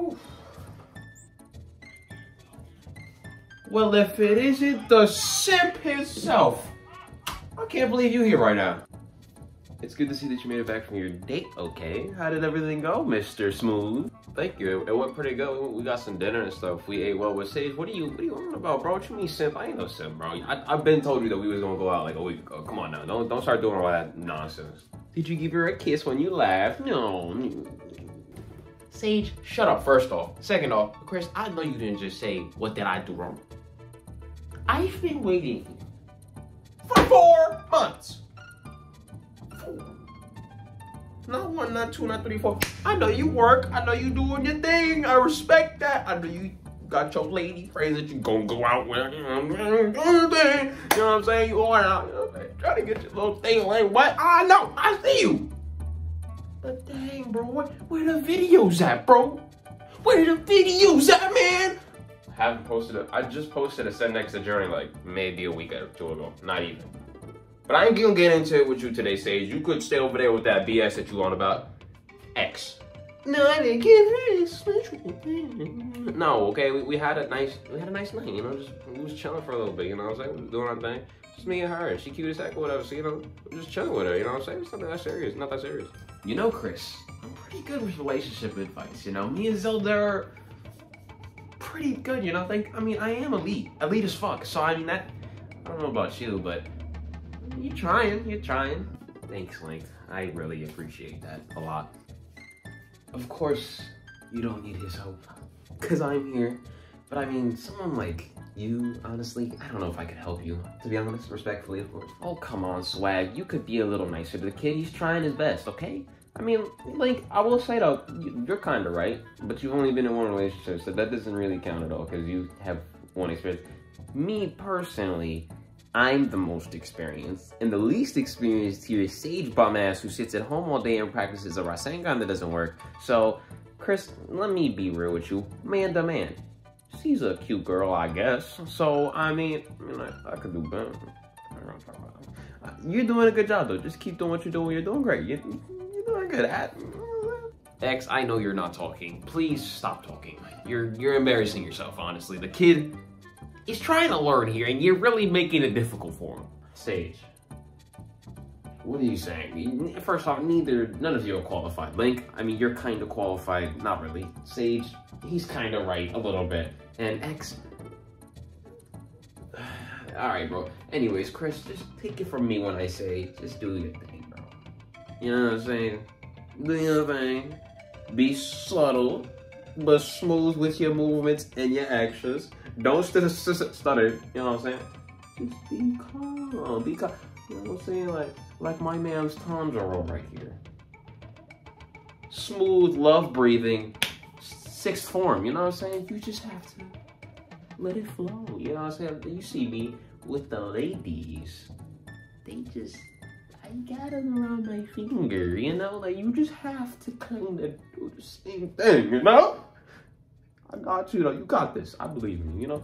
Oof. Well, if it isn't the simp himself. I can't believe you're here right now. It's good to see that you made it back from your date, okay? How did everything go, Mr. Smooth? Thank you. It went pretty good. We got some dinner and stuff. We ate well with Sage. What are you on about, bro? What you mean simp? I ain't no simp, bro. I've been told you that we was gonna go out like a week ago. Come on now. Don't start doing all that nonsense. Did you give her a kiss when you laughed? No. Sage, shut up, first off. Second off, Chris, I know you didn't just say, what did I do wrong? I've been waiting for 4 months. Not one, not two, not three, four. I know you work. I know you doing your thing. I respect that. I know you got your lady friends that you gonna go out with. You know what I'm saying? You going out, you know what I'm saying? Try to get your little thing like what? I know. I see you. But dang, bro, where the videos at, bro? Where the videos at, man? I haven't posted it. I just posted a Ascend Next to Journey like maybe a week or two ago. Not even. But I ain't gonna get into it with you today, Sage. You could stay over there with that BS that you on about X. No, I didn't get it. No, okay, we had a nice night, you know, just we was chilling for a little bit, you know what I'm saying? We was doing our thing. Just me and her. She cute as heck or whatever, so you know, I'm just chilling with her, you know what I'm saying? It's not that serious, not that serious. You know, Chris, I'm pretty good with relationship advice, you know. Me and Zelda are pretty good, you know. I am elite. Elite as fuck. So I mean that I don't know about you, but You're trying. Thanks, Link. I really appreciate that a lot. Of course, you don't need his help, because I'm here. But I mean, someone like you, honestly, I don't know if I could help you. To be honest, respectfully, of course. Oh, come on, Swag. You could be a little nicer to the kid. He's trying his best, okay? I mean, Link, I will say though, you're kind of right, but you've only been in one relationship, so that doesn't really count at all, because you have one experience. Me, personally, I'm the most experienced, and the least experienced here is Sage bum ass who sits at home all day and practices a Rasengan that doesn't work. So, Chris, let me be real with you, man to man. She's a cute girl, I guess. So, I could do better. I don't know what I'm talking about. You're doing a good job, though. Just keep doing what you're doing. You're doing great. You're doing good at X, I know you're not talking. Please stop talking. You're embarrassing yourself, honestly. The kid, he's trying to learn here, and you're really making it difficult for him. Sage, what are you saying? First off, none of you are qualified. Link, I mean, you're kind of qualified, not really. Sage, he's kind of right, a little bit. And X, all right, bro. Anyways, Chris, just take it from me when I say, just do your thing, bro. You know what I'm saying? Do your thing. Be subtle, but smooth with your movements and your actions. Don't stutter, you know what I'm saying? Just be calm, you know what I'm saying? Like my man's toms are all right here. Smooth, love breathing, sixth form, you know what I'm saying? You just have to let it flow, you know what I'm saying? You see me with the ladies, I got them around my finger, you know? Like, you just have to kind of do the same thing, you know? I got you, though. You got this. I believe in you, you know?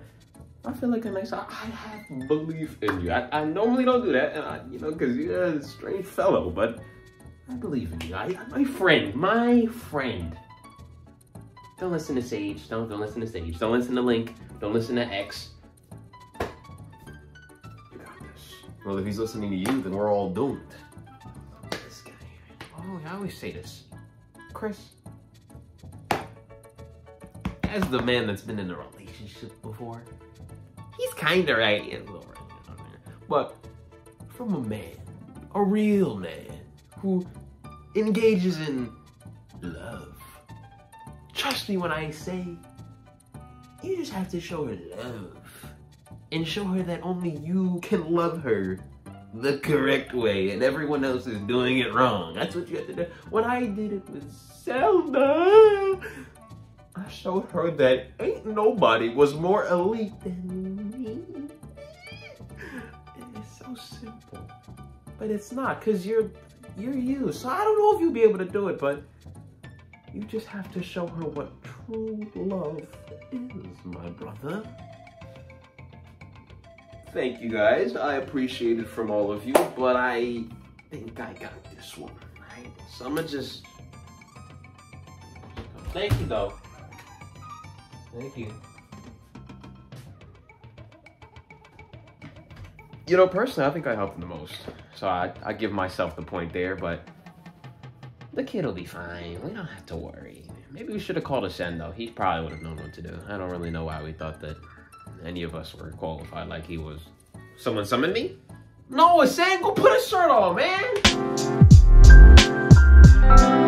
I feel like a nice... I have belief in you. I normally don't do that, and you know, because you're a strange fellow, but I believe in you. My friend. Don't listen to Sage. Don't listen to Sage. Don't listen to Link. Don't listen to X. You got this. Well, if he's listening to you, then we're all doomed. This guy. Oh, I always say this. Chris, as the man that's been in a relationship before, he's kinda right, but from a man, a real man, who engages in love, trust me when I say, you just have to show her love, and show her that only you can love her the correct way, and everyone else is doing it wrong. That's what you have to do. When I did it with Zelda, I showed her that ain't nobody was more elite than me. It's so simple, but it's not, because you're you. So I don't know if you'll be able to do it, but you just have to show her what true love is, my brother. Thank you guys. I appreciate it from all of you, but I think I got this one, right? So I'm gonna just... Thank you, though. Thank you. You know, personally, I think I helped him the most. So I give myself the point there, but the kid will be fine. We don't have to worry. Maybe we should have called Ascend, though. He probably would have known what to do. I don't really know why we thought that any of us were qualified like he was. Someone summoned me? No, Ascend, go put a shirt on, man!